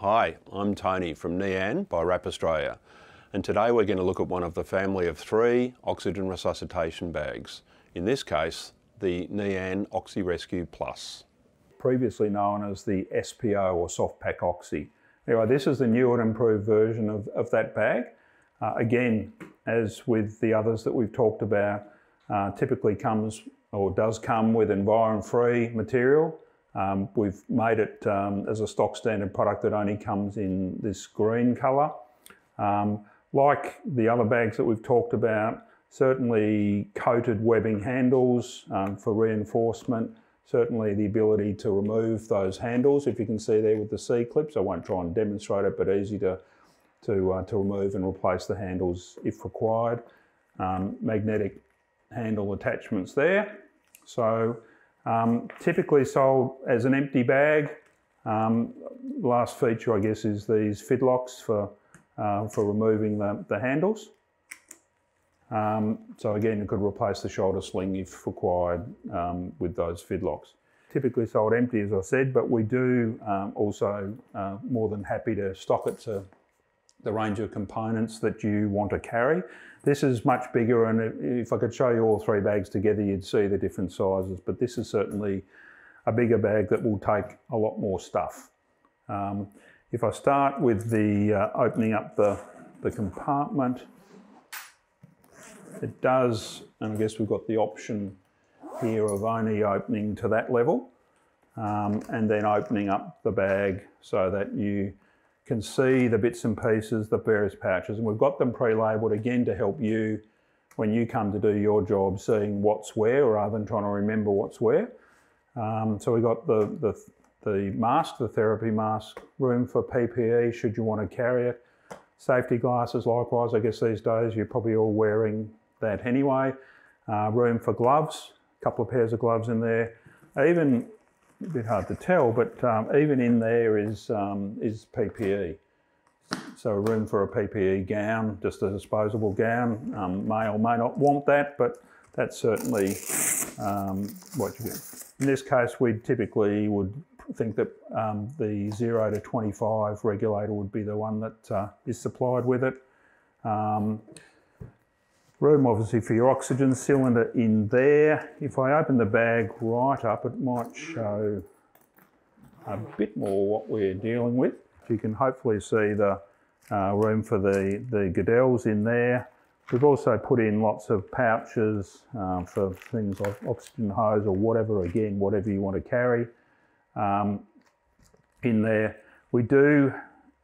Hi, I'm Tony from NEANN by RAPP Australia, and today we're going to look at one of the family of three oxygen resuscitation bags, in this case the NEANN OxyResQ+. Previously known as the SPO or soft pack oxy. Anyway, this is the new and improved version of that bag. Again, as with the others that we've talked about, typically comes or does come with environ-free material. We've made it as a stock standard product that only comes in this green colour. Like the other bags that we've talked about, certainly coated webbing handles for reinforcement, certainly the ability to remove those handles, if you can see there with the C-clips. I won't try and demonstrate it, but easy to remove and replace the handles if required. Magnetic handle attachments there. So typically sold as an empty bag. Last feature, I guess, is these fidlocks for removing the handles. So again, you could replace the shoulder sling if required with those fidlocks. Typically sold empty, as I said, but we do also more than happy to stock it to the range of components that you want to carry. This is much bigger, and if I could show you all three bags together, you'd see the different sizes, but this is certainly a bigger bag that will take a lot more stuff. If I start with the opening up the compartment, it does, and I guess we've got the option here of only opening to that level and then opening up the bag so that you can see the bits and pieces, the various pouches, and we've got them pre-labelled again to help you when you come to do your job, seeing what's where rather than trying to remember what's where. So we've got the mask, the therapy mask, room for PPE should you want to carry it, safety glasses likewise. I guess these days you're probably all wearing that anyway. Room for gloves, a couple of pairs of gloves in there. Even, a bit hard to tell, but even in there is PPE. So room for a PPE gown, just a disposable gown. May or may not want that, but that's certainly what you get. In this case, we typically would think that the 0 to 25 regulator would be the one that is supplied with it. Room obviously for your oxygen cylinder in there. If I open the bag right up, it might show a bit more what we're dealing with. You can hopefully see the room for the Goodell's in there. We've also put in lots of pouches for things like oxygen hose or whatever, again, whatever you want to carry in there. We do,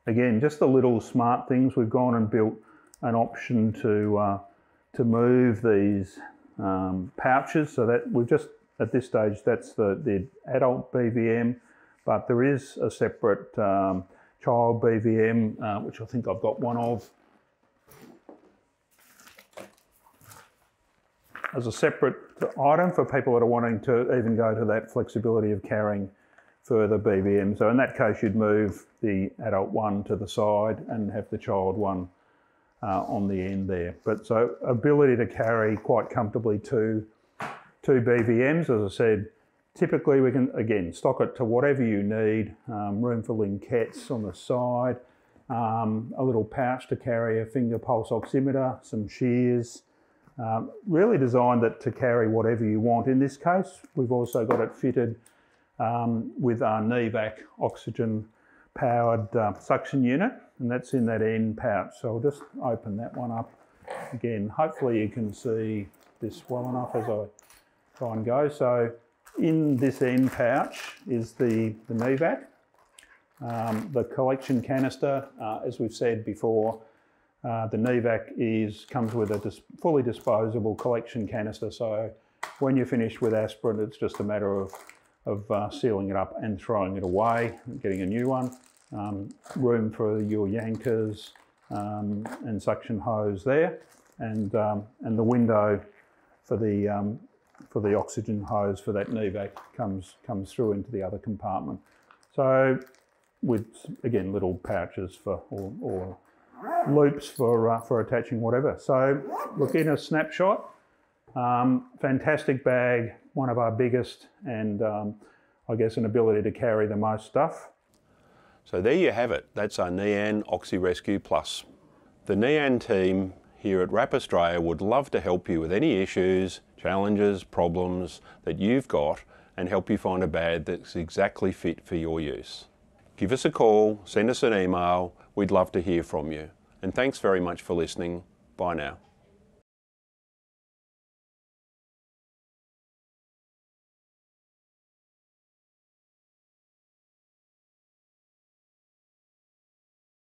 again, just the little smart things. We've gone and built an option to move these pouches, so that we've just, at this stage, that's the adult BVM, but there is a separate child BVM, which I think I've got one of, as a separate item for people that are wanting to even go to that flexibility of carrying further BVM. So in that case, you'd move the adult one to the side and have the child one on the end there. But so ability to carry quite comfortably two BVMs. As I said, typically we can, again, stock it to whatever you need. Room for linkettes on the side, a little pouch to carry a finger pulse oximeter, some shears. Really designed it to carry whatever you want. In this case, we've also got it fitted with our NEVAC oxygen powered suction unit, and that's in that end pouch. So I'll just open that one up again. Hopefully you can see this well enough as I try and go. So in this end pouch is the NEVAC, the collection canister. As we've said before, the NEVAC comes with a fully disposable collection canister. So when you're finished with aspirin, it's just a matter of sealing it up and throwing it away and getting a new one. Room for your yankers and suction hose there, and the window for the oxygen hose for that NEVAC comes through into the other compartment. So with, again, little pouches for or loops for attaching whatever. So look, in a snapshot, fantastic bag, one of our biggest, and I guess an ability to carry the most stuff. So there you have it. That's our NEANN OxyResQ+. The NEANN team here at RAPP Australia would love to help you with any issues, challenges, problems that you've got, and help you find a bag that's exactly fit for your use. Give us a call, send us an email. We'd love to hear from you. And thanks very much for listening. Bye now.